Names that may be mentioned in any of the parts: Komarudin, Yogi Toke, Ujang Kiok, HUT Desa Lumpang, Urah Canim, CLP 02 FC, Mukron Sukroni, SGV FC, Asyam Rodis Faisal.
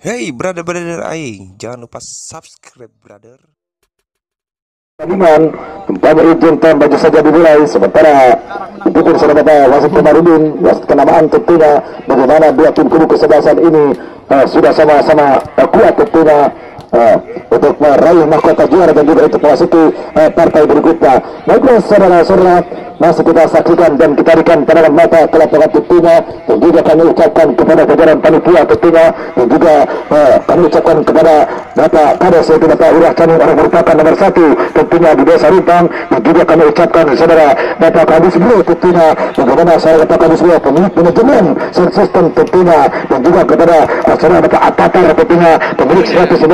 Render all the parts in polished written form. Hey brother aing, jangan lupa subscribe brother. Iman, tempat berujung tanpa baju saja dimulai. Sementara itu pun sudah kata wasit Komarudin, wasit kenamaan tentunya bagaimana dua tim kubu kesebelasan ini sudah sama-sama kuat tentunya untuk meraih mahkota juara dan juga untuk memasuki partai berikutnya. Baiklah saudara-saudara, masih kita saksikan dan ketarikan pandangan mata ke lapangan tentunya, dan juga kami ucapkan kepada jajaran panitia tentunya, dan juga kami ucapkan kepada Bapak Kades yaitu Bapak Urah Canim orang merupakan nomor 1 tentunya di Desa Ripang, dan juga kami ucapkan saudara Bapak Kadis Beliau tentunya bagaimana saudara Bapak Kadis Beliau pemilik manajemen sound system tentunya, dan juga kepada saudara Bapak Atatar tentunya pemilik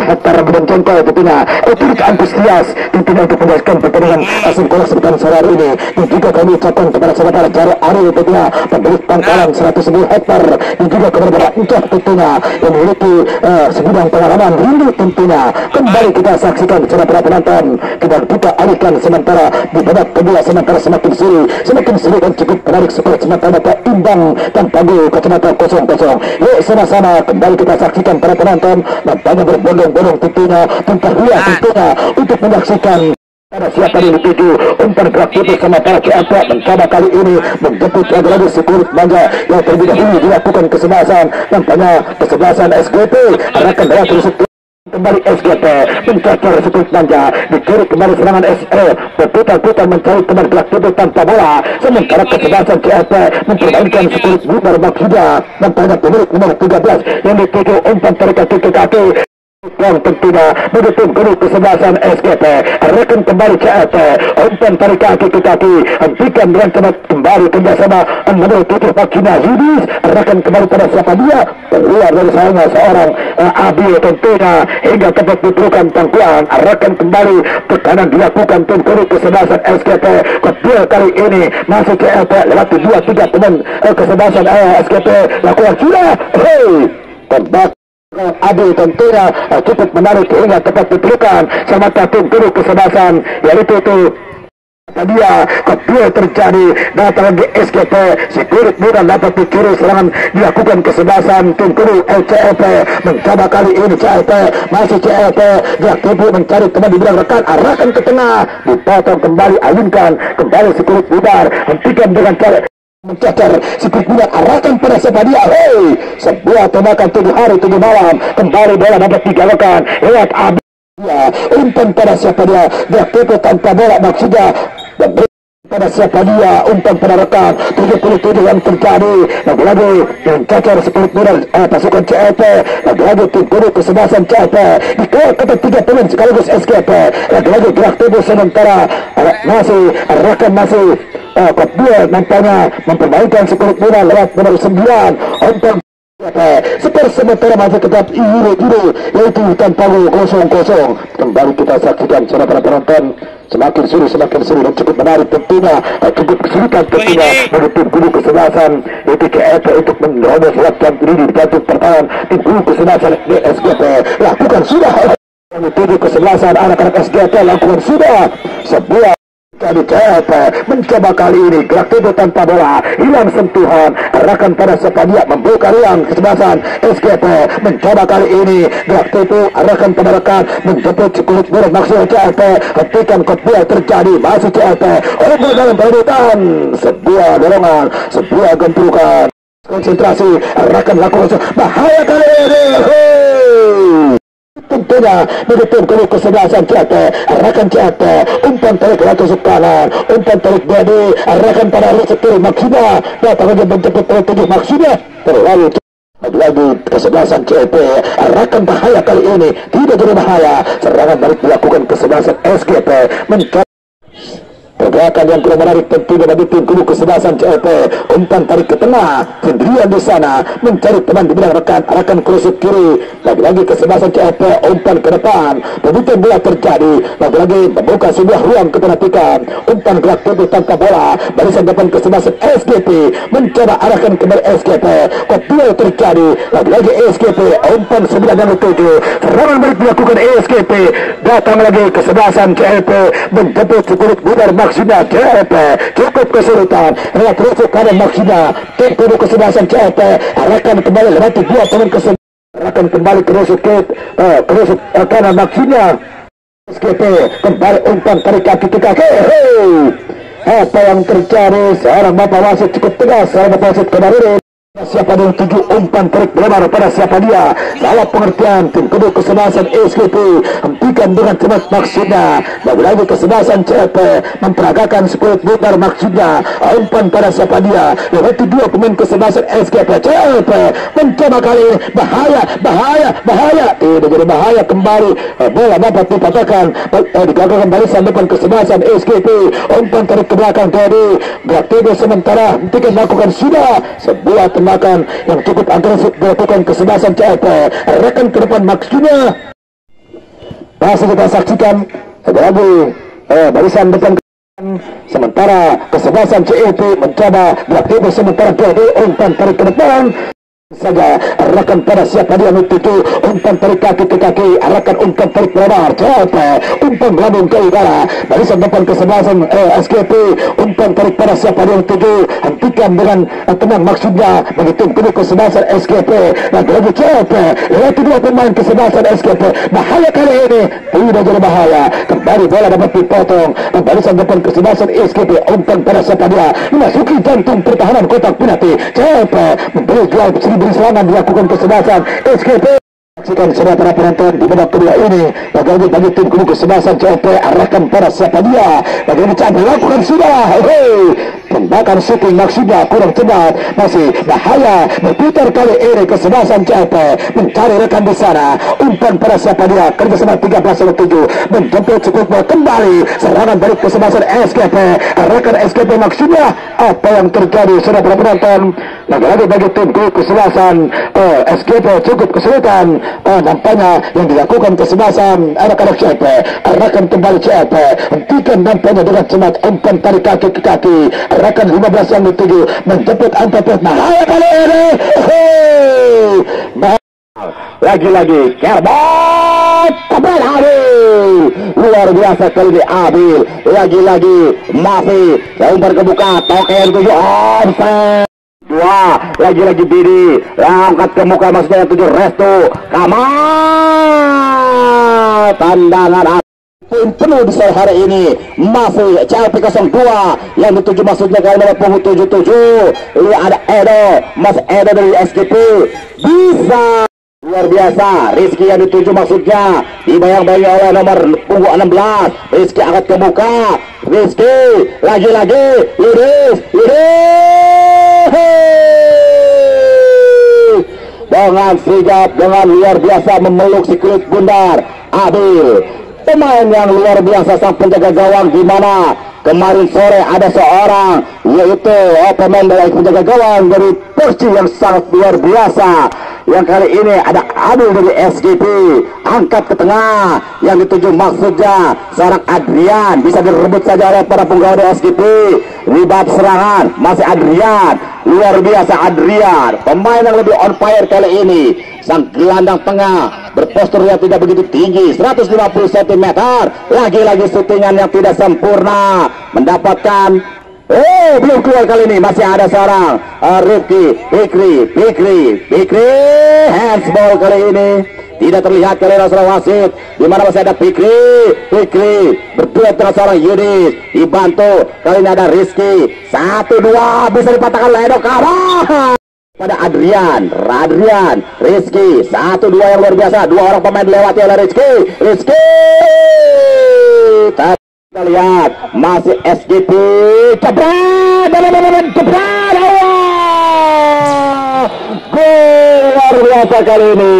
100 hektar dan contoh tentunya turut antusias tentunya untuk menjelaskan pertandingan asinkronis sebentar sore ini, dan juga kami ucapkan kepada saudara Jari Ari tentunya pemilik pangkalan 100 hektar, dan juga kepada Bapak Ucap tentunya yang memiliki segudang pengalaman rindu tentunya. Kembali kita saksikan saudara penonton, kita alihkan sementara di babak kedua, sementara semakin seri dan cukup menarik skor sementara dapat imbang tanpa gol kacamata 0-0. Yuk sama-sama kembali kita saksikan para penonton matanya berbondong-bondong tentunya tentunya untuk menyaksikan pada siapa individu umpan gerak tipis sama para CLP mencoba kali ini menjemput lagi sekurit manja yang terlebih dahulu dilakukan kesebelasan, nampaknya kesebelasan SGP akan berhasil kembali. SGP mencoba sekurit manja dicuri kembali serangan SE berputar-putar mencari teman gerak tipis tanpa bola, sementara kesebelasan CLP mempermainkan sekurit bubar Maksida, nampaknya pemilik nomor 13 yang dituju umpan tarikan titik kaki dan tentunya mendukung guru kesebelasan SGP. Rekan kembali CLP umpan tarik kaki-kaki hentikan dengan cepat kembali kerjasama menurut tutup Maksida Yudis. Rekan kembali pada siapa dia keluar dari sayangnya seorang Abil tentunya hingga tempat diperlukan tangkuan. Rekan kembali tekanan dilakukan tim guru kesebelasan SGP kedua kali ini masuk CLP lewat 2-3 teman kesebelasan SGP lakukan sudah tempat Abil tentunya cukup menarik hingga tepat diperlukan sama tim guru kesebelasan yaitu dia kedua terjadi datang di SGP sekurit mudah dapat dicuri serangan dilakukan kesebelasan tim guru CLP mencoba kali ini CLP masih CLP dia tipu mencari teman di bilang rekan arahkan ke tengah dipotong kembali alunkan kembali sekurit bubar hentikan dengan cara mencacar sekurit bubar arahkan pada siapa dia sebuah tembakan 7 hari 7 malam kembali bola dapat digalakkan lewat Abi umpan pada siapa dia tertipu tanpa bola Maksida pada siapa dia umpan pada rekan 77 yang terjadi lagi-lagi mencacar sekurit bubar pasukan CLP lagi-lagi tim guru kesebelasan CLP di kota 30 sekaligus SGP lagi-lagi gerak tubuh sementara masih rekan masih kedua nampaknya memperbaikkan sekurit bubar lewat nomor 9 umpan skor sementara masih tetap iru-iru yaitu tanpa gol 0-0. Kembali kita saksikan saudara penonton semakin seru dan cukup menarik tentunya cukup kesulitan tentunya bagi tim guru kesebelasan yaitu CLP untuk menerobos latihan diri di kantung pertahanan tim guru kesebelasan SGP lakukan sudah menuju kesebelasan anak-anak SGP lakukan sudah sebuah dari CLP mencoba kali ini gerak tubuh tanpa bola hilang sentuhan rekan pada siapa dia membuka ruang kesebelasan SGP mencoba kali ini gerak tubuh rekan pada rekan menjemput sekulit bubar maksud CLP hentikan kedua terjadi masih CLP over dalam perebutan sebuah dorongan sebuah gempurukan konsentrasi rekan lakukan bahaya kali ini tentunya mendukung guru kesebelasan CLP rekan CLP umpan tarik laku sekanan umpan tarik body rekan pada sektor Maksida datang lagi menjemput tertuju Maksida terlalu lagi kesebelasan CLP rekan bahaya kali ini tidak jadi bahaya serangan balik dilakukan kesebelasan SGP mencari pergerakan yang kurang menarik tentunya bagi tim kubu kesebelasan CLP umpan tarik ke tengah sendirian di sana mencari teman di bidang rekan kursi kiri lagi-lagi kesebelasan CLP umpan ke depan begitu bola terjadi lagi-lagi membuka sebuah ruang kepenatikan umpan gerak tubuh tanpa bola barisan depan kesebelasan SGP mencoba arahkan kembali SGP kedua terjadi lagi-lagi SGP umpan 9 dan 7 serangan balik dilakukan SGP datang lagi kesebelasan CLP menjemput sekurit bubar Maksida CLP cukup kesulitan lewat rusuk karena Maksida tim kubu kesebelasan CLP arahkan kembali lewat 2 teman kesebelasan akan kembali terus karena maksinya SGP kembali umpan tarik kaki ke kaki. Apa yang terjadi? Seorang bapak wasit cukup tegas, seorang bapak wasit kemarin. Siapa yang tujuh umpan tarik lebar pada siapa dia? Salah pengertian tim kedua kesebelasan SGP hentikan dengan cepat maksudnya. Bagi lagi kesebelasan CLP memperagakan skuad putar maksudnya. Umpan pada siapa dia? Yaitu dua pemain kesebelasan SGP. CLP mencoba kali ini bahaya. Tidak jadi bahaya kembali. Bola dapat dipatahkan. Digagalkan kembali sambutan kesebelasan SGP. Umpan tarik ke belakang tadi. Gerak tidur sementara hentikan lakukan sudah sebuah tembakan yang cukup agresif dilakukan kesebelasan CLP. Rekan ke depan maksudnya masih kita saksikan lagi barisan depan ke sementara kesebelasan CLP mencoba berarti sementara PD umpan tarik ke depan saja rekan pada siapa dia itu umpan tarik kaki ke kaki rekan umpan tarik lebar CLP umpan melambung ke udara barisan depan kesebelasan SGP umpan tarik pada siapa dia itu hentikan dengan tenang maksudnya begitu kedua kesebelasan SGP dan lagi CLP yaitu dua pemain kesebelasan SGP bahaya kali ini tidak jadi bahaya kembali bola dapat dipotong barisan depan kesebelasan SGP umpan pada siapa dia memasuki jantung pertahanan kotak penalti CLP memberi gol beri serangan dilakukan kesebelasan SGP. Saksikan sudah para penonton di babak kedua ini bagaimana bagi tim kubu kesebelasan CLP arahkan pada siapa dia bagaimana capai lakukan sudah tembakan shooting maksudnya kurang cepat masih bahaya berputar kali ini kesebelasan CLP mencari rekan di sana umpan pada siapa dia kerjasama 13-7 menjemput sekutnya kembali serangan dari kesebelasan SGP rekan SGP maksudnya apa yang terjadi sudah para penonton lagi-lagi bagi tim kubu kesebelasan SGP cukup kesulitan. Nampaknya yang dilakukan kesebelasan anak-anak CLP rekan kembali CLP hentikan nampaknya dengan cepat umpan tarik kaki ke kaki rekan 15 yang dituju menjemput angka pertama bahaya kali ini lagi-lagi kerbot kebal habis luar biasa kali ini habis lagi-lagi masih umpan kebuka token 7 offset dua lagi-lagi diri angkat ke muka maksudnya yang 7 Restu Kamal tandangan poin penuh di sore hari ini masih CLP 02 yang dituju maksudnya kali nomor punggung 77 ini ada Edo Mas Edo dari SGP bisa luar biasa Rizky yang dituju maksudnya dibayang-bayangi oleh nomor punggung 16 Rizky angkat ke muka Rizky lagi-lagi lurus dengan sigap dengan luar biasa memeluk si kulit bundar Abil pemain yang luar biasa sang penjaga gawang di mana kemarin sore ada seorang yaitu pemain dari penjaga gawang dari Persi yang sangat luar biasa yang kali ini ada Abil dari SGP angkat ke tengah yang dituju maksudnya seorang Adrian bisa direbut saja oleh para penggawa dari SGP di bab serangan masih Adrian luar biasa Adrian pemain yang lebih on fire kali ini sang gelandang tengah berpostur yang tidak begitu tinggi 150 cm lagi-lagi syutingan yang tidak sempurna mendapatkan belum keluar kali ini masih ada seorang Rifki Fikri handsball kali ini tidak terlihat kali ini seorang wasit di mana masih ada Fikri berdua dengan seorang Yudis dibantu kali ini ada Rizky 1-2 bisa dipatahkan Ledo Karah pada Adrian Rizky 1-2 yang luar biasa dua orang pemain dilewati oleh Rizky kita lihat masih SGP cepat gol luar biasa kali ini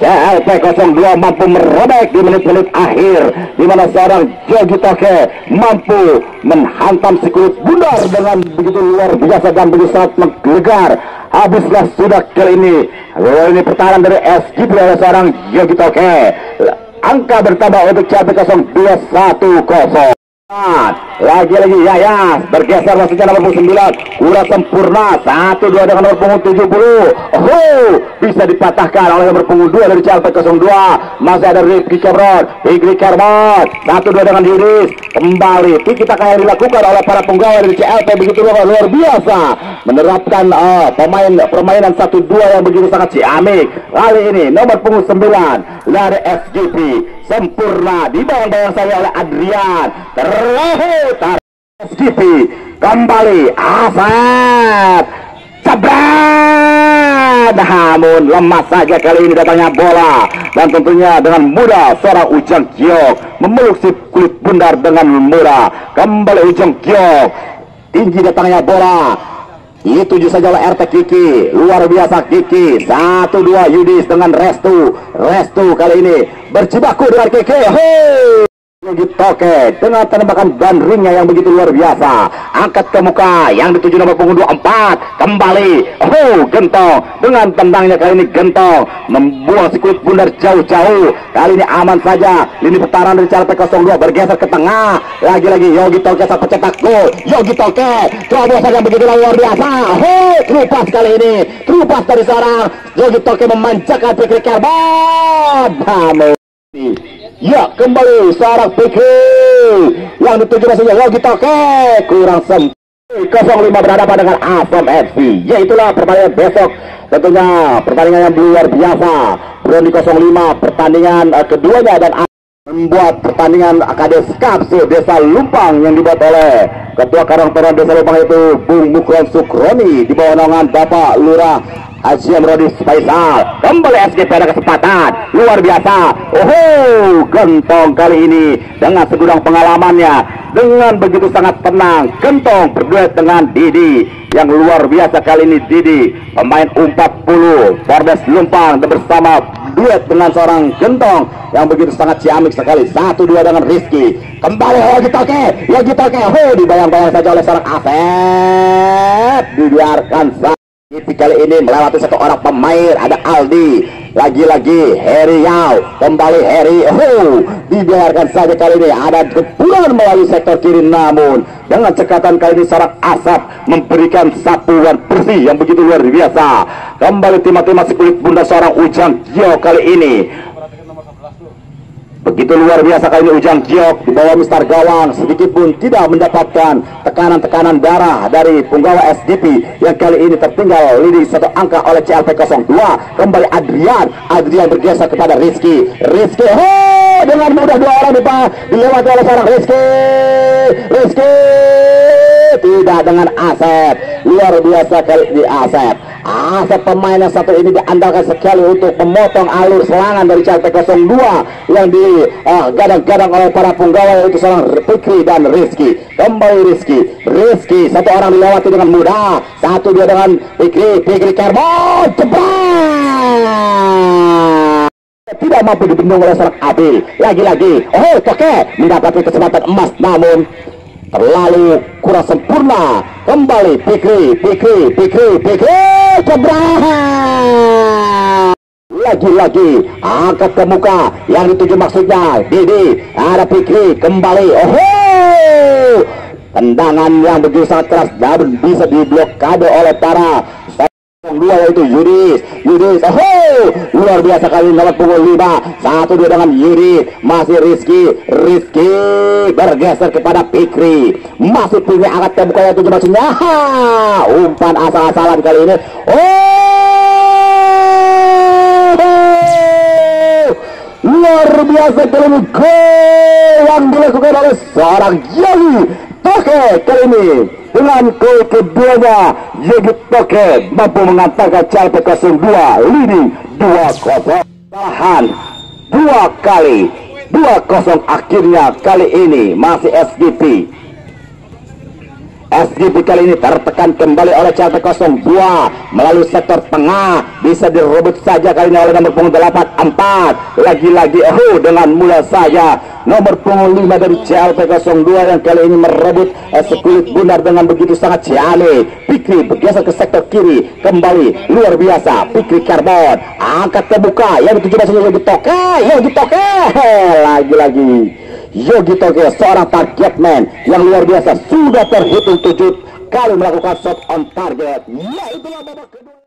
CLP 02 mampu merobek di menit-menit akhir di mana seorang Jogi Toke mampu menghantam si kulit bundar dengan begitu luar biasa dan begitu sangat menggelegar habislah sudah kali ini pertahanan dari SGP oleh seorang Jogi Toke angka bertambah untuk CLP 02 1-0. Lagi-lagi Yayas bergeser maksudnya nomor 9 kurang sempurna 1-2 dengan nomor punggung 70. Bisa dipatahkan oleh nomor punggung 2 dari CLP 02. Masih ada Rifki Kebron, Igri Kermot 1-2 dengan Yunis. Kembali kita akan dilakukan oleh para penggawa dari CLP begitu luar biasa menerapkan permainan 1-2 yang begitu sangat ciamik. Kali ini nomor punggung 9 dari SGV sempurna dibayang-bayang saya oleh Adrian terlalu SGV. Kembali Asad Cabran, namun lemas saja kali ini datangnya bola. Dan tentunya dengan mudah seorang Ujang Kiok memeluk si kulit bundar dengan mudah. Kembali Ujang Kiok, tinggi datangnya bola, dituju saja oleh RT Kiki. Luar biasa Kiki. 1-2 Yudis dengan Restu. Restu kali ini berjibaku dengan Kiki. Toke dengan tembakan bandringnya yang begitu luar biasa. Angkat ke muka yang dituju nomor punggung 24. Kembali Gentong dengan tendangnya kali ini Gentong membuang si kulit bundar jauh-jauh. Kali ini aman saja lini putaran dari CLP 02 bergeser ke tengah. Lagi-lagi Yogi Toke sang pencetak gol. Yogi Toke terobosan yang begitu luar biasa. Terupas kali ini, terupas dari seorang Yogi Toke memanjakan pikir Kerbau. Ya, kembali seorang Piki yang dituju maksudnya Yogi Toke kurang sempurna. 05 berhadapan dengan Asam FC. Ya, itulah pertandingan besok. Tentunya pertandingan yang luar biasa. Broni 05 pertandingan keduanya dan membuat pertandingan Akades Kapsul Desa Lumpang yang dibuat oleh Ketua Karang Taruna Desa Lumpang itu Bung Mukron Sukroni di bawah naungan Bapak Lurah Asyam Rodis Faisal. Kembali SGP ada kesempatan luar biasa. Gentong kali ini dengan segudang pengalamannya, dengan begitu sangat tenang Gentong berduet dengan Didi yang luar biasa kali ini. Didi pemain U40 Pordes Lumpang bersama duet dengan seorang Gentong yang begitu sangat ciamik sekali. 1-2 dengan Rizky. Kembali Yogi Toke dibayang-bayang saja oleh seorang Asep, dibiarkan saja. Kali ini melewati satu orang pemain, ada Aldi, lagi-lagi Heri Yao, kembali Heri, dibiarkan saja kali ini. Ada kepulan melalui sektor kiri, namun dengan cekatan kali ini seorang Asap memberikan sapuan bersih yang begitu luar biasa. Kembali timah-timah si kulit bundar seorang Ujang Kiok kali ini. Begitu luar biasa kali ini Ujang Kiok di bawah Mister Gawang sedikit pun tidak mendapatkan tekanan-tekanan darah dari penggawa SDP yang kali ini tertinggal leading satu angka oleh CLP 02. Kembali Adrian bergeser kepada Rizky dengan mudah dua orang dilewati oleh seorang Rizky tidak dengan Asep. Luar biasa kali ini Asep pemain yang satu ini diandalkan sekali untuk memotong alur serangan dari CLP 02 yang digadang-gadang oleh para penggawa yaitu seorang Fikri dan Rizky. Kembali Rizky satu orang dilewati dengan mudah. 1-2 dengan Fikri Kerbau cepat tidak mampu dibendung oleh seorang Abil. Lagi-lagi Toke mendapatkan kesempatan emas namun terlalu kurang sempurna. Kembali Fikri cebrah. Lagi-lagi angkat ke muka yang dituju maksudnya Didi. Ada Fikri kembali tendangan yang begitu sangat keras namun bisa diblokade oleh para dua yaitu Yudis luar biasa kali nomor punggung 5. 1-2 dengan Yudis. Masih Rizky bergeser kepada Fikri. Masih punya angkat tembakan itu maksudnya umpan asal-asalan kali ini. Luar biasa kali ini gol yang dilakukan oleh seorang Yogi Toke kali ini. Dengan gol keduanya Yogi Toke mampu mengantarkan CLP 02 leading 2-0. Tahan 2 kali 2-0 akhirnya kali ini. Masih SGP kali ini tertekan kembali oleh CLP 02 melalui sektor tengah. Bisa direbut saja kali ini oleh nomor punggung 84. Lagi-lagi dengan mudah saja nomor punggung 5 dari CLP 02 yang kali ini merebut sekulit bundar dengan begitu sangat ciamik. Fikri bergeser ke sektor kiri. Kembali luar biasa Fikri Karbon angkat terbuka yang dituju masuk Yogi Toke. Lagi-lagi Yogi Toge, seorang target man yang luar biasa, sudah terhitung 7 kali melakukan shot on target. Ya, itulah babak kedua.